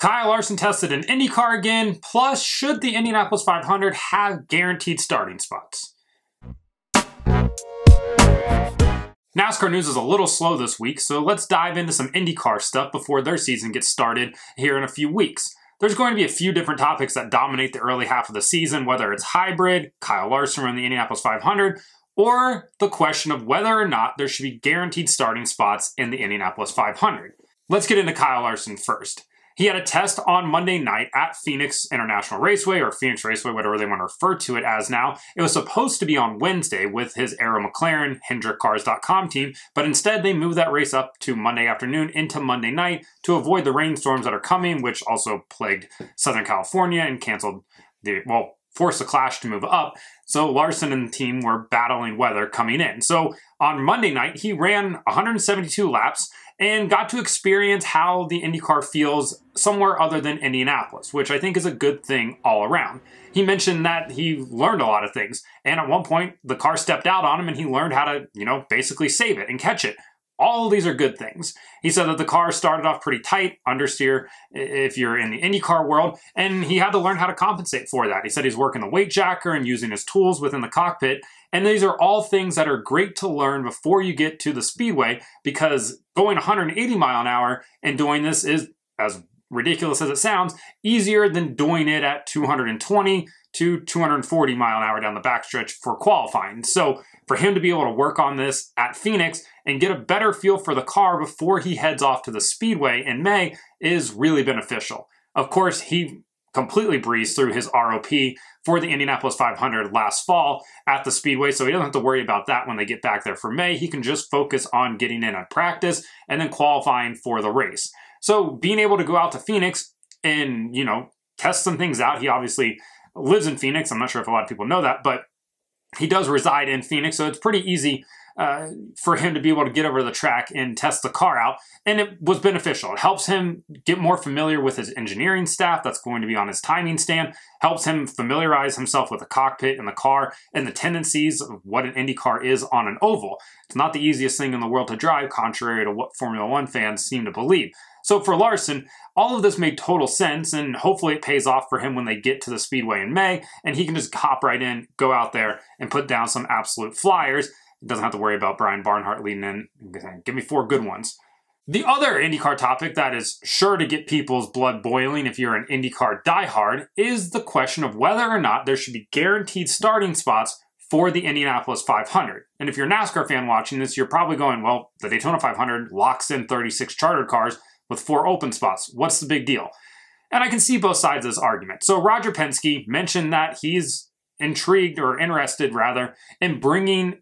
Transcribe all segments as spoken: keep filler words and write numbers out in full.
Kyle Larson tested in IndyCar again, plus should the Indianapolis five hundred have guaranteed starting spots? NASCAR news is a little slow this week, so let's dive into some IndyCar stuff before their season gets started here in a few weeks. There's going to be a few different topics that dominate the early half of the season, whether it's hybrid, Kyle Larson running the Indianapolis five hundred, or the question of whether or not there should be guaranteed starting spots in the Indianapolis five hundred. Let's get into Kyle Larson first. He had a test on Monday night at Phoenix International Raceway, or Phoenix Raceway, whatever they want to refer to it as now. It was supposed to be on Wednesday with his Arrow McLaren, Hendrick Cars dot com team, but instead they moved that race up to Monday afternoon into Monday night to avoid the rainstorms that are coming, which also plagued Southern California and canceled the, well, forced the Clash to move up. So Larson and the team were battling weather coming in. So on Monday night, he ran one hundred seventy-two laps and got to experience how the IndyCar feels somewhere other than Indianapolis, which I think is a good thing all around. He mentioned that he learned a lot of things, and at one point, the car stepped out on him and he learned how to, you know, basically save it and catch it. All of these are good things. He said that the car started off pretty tight, understeer if you're in the IndyCar world, and he had to learn how to compensate for that. He said he's working the weight jacker and using his tools within the cockpit, and these are all things that are great to learn before you get to the speedway, because going one hundred eighty mile an hour and doing this is, as ridiculous as it sounds, easier than doing it at two hundred twenty to two hundred forty mile an hour down the backstretch for qualifying. So for him to be able to work on this at Phoenix and get a better feel for the car before he heads off to the speedway in May is really beneficial. Of course, he completely breezed through his R O P for the Indianapolis five hundred last fall at the speedway, so he doesn't have to worry about that when they get back there for May. He can just focus on getting in on practice and then qualifying for the race. So being able to go out to Phoenix and, you know, test some things out. He obviously lives in Phoenix. I'm not sure if a lot of people know that, but he does reside in Phoenix, so it's pretty easy uh, for him to be able to get over the track and test the car out, and it was beneficial. It helps him get more familiar with his engineering staff that's going to be on his timing stand, helps him familiarize himself with the cockpit and the car and the tendencies of what an Indy car is on an oval. It's not the easiest thing in the world to drive, contrary to what Formula One fans seem to believe. So for Larson, all of this made total sense, and hopefully it pays off for him when they get to the speedway in May, and he can just hop right in, go out there, and put down some absolute flyers. He doesn't have to worry about Brian Barnhart leading in. Give me four good ones. The other IndyCar topic that is sure to get people's blood boiling if you're an IndyCar diehard is the question of whether or not there should be guaranteed starting spots for the Indianapolis five hundred. And if you're a NASCAR fan watching this, you're probably going, well, the Daytona five hundred locks in thirty-six chartered cars with four open spots. What's the big deal? And I can see both sides of this argument. So Roger Penske mentioned that he's intrigued, or interested rather, in bringing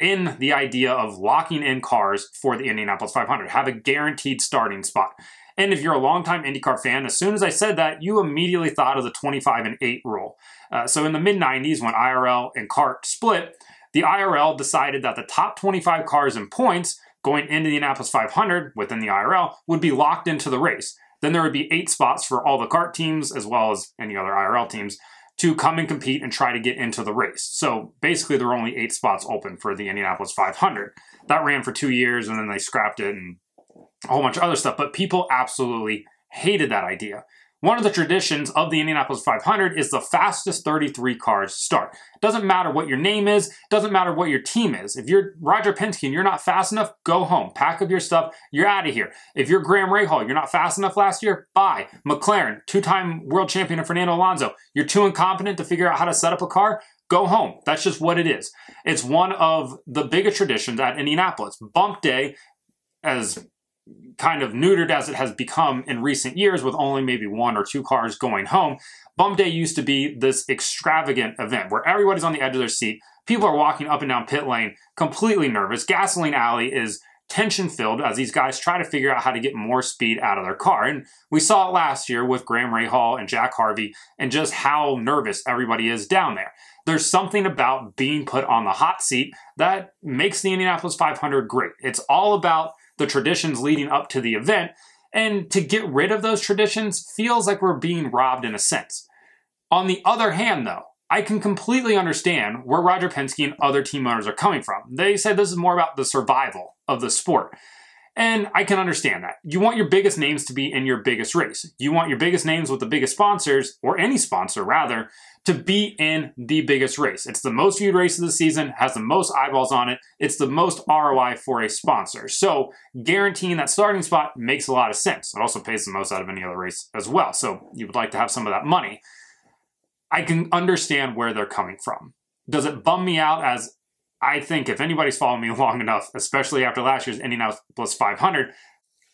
in the idea of locking in cars for the Indianapolis five hundred, have a guaranteed starting spot. And if you're a longtime IndyCar fan, as soon as I said that, you immediately thought of the twenty-five and eight rule. Uh, so in the mid nineties, when I R L and CART split, the I R L decided that the top twenty-five cars in points going into the Indianapolis five hundred within the I R L would be locked into the race. Then there would be eight spots for all the CART teams, as well as any other I R L teams, to come and compete and try to get into the race. So basically there were only eight spots open for the Indianapolis five hundred. That ran for two years and then they scrapped it and a whole bunch of other stuff, but people absolutely hated that idea. One of the traditions of the Indianapolis five hundred is the fastest thirty-three cars start. Doesn't matter what your name is, doesn't matter what your team is. If you're Roger Penske and you're not fast enough, go home. Pack up your stuff, you're out of here. If you're Graham Rahal, you're not fast enough last year, bye. McLaren, two-time world champion of Fernando Alonso, you're too incompetent to figure out how to set up a car, go home. That's just what it is. It's one of the biggest traditions at Indianapolis. Bump day, as kind of neutered as it has become in recent years with only maybe one or two cars going home, Bump Day used to be this extravagant event where everybody's on the edge of their seat, people are walking up and down pit lane, completely nervous. Gasoline Alley is tension-filled as these guys try to figure out how to get more speed out of their car. And we saw it last year with Graham Rahal and Jack Harvey and just how nervous everybody is down there. There's something about being put on the hot seat that makes the Indianapolis five hundred great. It's all about the traditions leading up to the event, and to get rid of those traditions feels like we're being robbed in a sense. On the other hand, though, I can completely understand where Roger Penske and other team owners are coming from. They say this is more about the survival of the sport. And I can understand that. You want your biggest names to be in your biggest race. You want your biggest names with the biggest sponsors, or any sponsor rather, to be in the biggest race. It's the most viewed race of the season, has the most eyeballs on it. It's the most R O I for a sponsor. So guaranteeing that starting spot makes a lot of sense. It also pays the most out of any other race as well. So you would like to have some of that money. I can understand where they're coming from. Does it bum me out? As I think if anybody's followed me long enough, especially after last year's Indianapolis five hundred,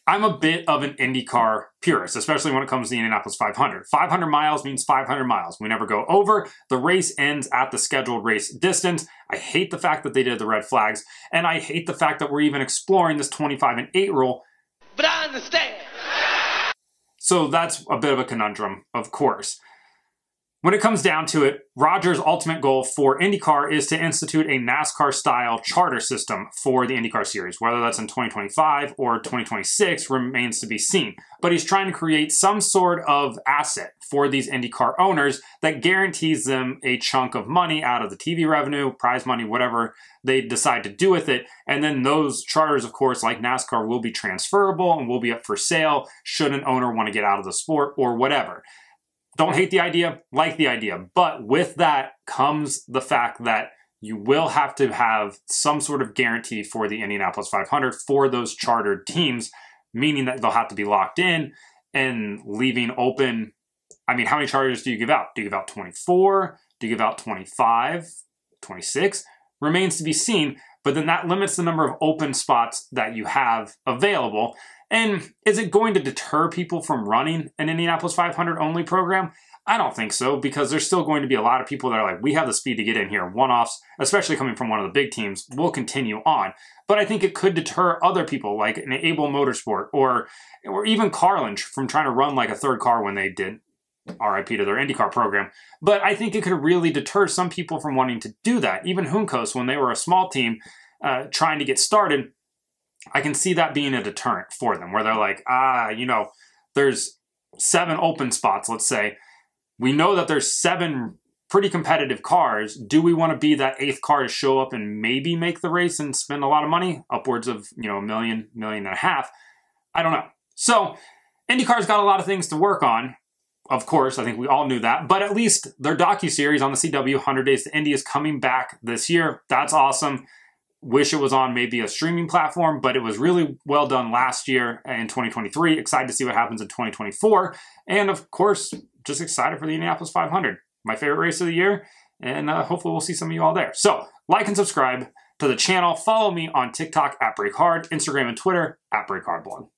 I'm a bit of an IndyCar purist, especially when it comes to the Indianapolis five hundred. five hundred miles means five hundred miles. We never go over. The race ends at the scheduled race distance. I hate the fact that they did the red flags, and I hate the fact that we're even exploring this twenty-five and eight rule. But I understand. So that's a bit of a conundrum, of course. When it comes down to it, Roger's ultimate goal for IndyCar is to institute a NASCAR-style charter system for the IndyCar series. Whether that's in twenty twenty-five or twenty twenty-six remains to be seen. But he's trying to create some sort of asset for these IndyCar owners that guarantees them a chunk of money out of the T V revenue, prize money, whatever they decide to do with it. And then those charters, of course, like NASCAR, will be transferable and will be up for sale should an owner want to get out of the sport or whatever. Don't hate the idea, like the idea. But with that comes the fact that you will have to have some sort of guarantee for the Indianapolis five hundred for those chartered teams, meaning that they'll have to be locked in and leaving open. I mean, how many charters do you give out? Do you give out twenty-four? Do you give out twenty-five, twenty-six? Remains to be seen, but then that limits the number of open spots that you have available. And is it going to deter people from running an Indianapolis five hundred only program? I don't think so, because there's still going to be a lot of people that are like, we have the speed to get in here. One-offs, especially coming from one of the big teams, will continue on. But I think it could deter other people, like an Abel Motorsport or, or even Carlin, from trying to run like a third car when they did. R I P to their IndyCar program. But I think it could really deter some people from wanting to do that. Even Juncos, when they were a small team uh, trying to get started, I can see that being a deterrent for them, where they're like, ah, you know, there's seven open spots, let's say. We know that there's seven pretty competitive cars. Do we want to be that eighth car to show up and maybe make the race and spend a lot of money? Upwards of, you know, a million, million and a half. I don't know. So IndyCar's got a lot of things to work on. Of course, I think we all knew that, but at least their docuseries on the C W, one hundred days to Indy, is coming back this year. That's awesome. Wish it was on maybe a streaming platform, but it was really well done last year in twenty twenty-three. Excited to see what happens in twenty twenty-four. And of course, just excited for the Indianapolis five hundred. My favorite race of the year. And uh, hopefully we'll see some of you all there. So like and subscribe to the channel. Follow me on TikTok at BrakeHard, Instagram and Twitter at BrakeHardBlog.